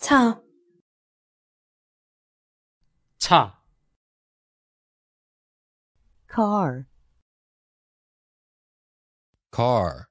차, 차, car, car.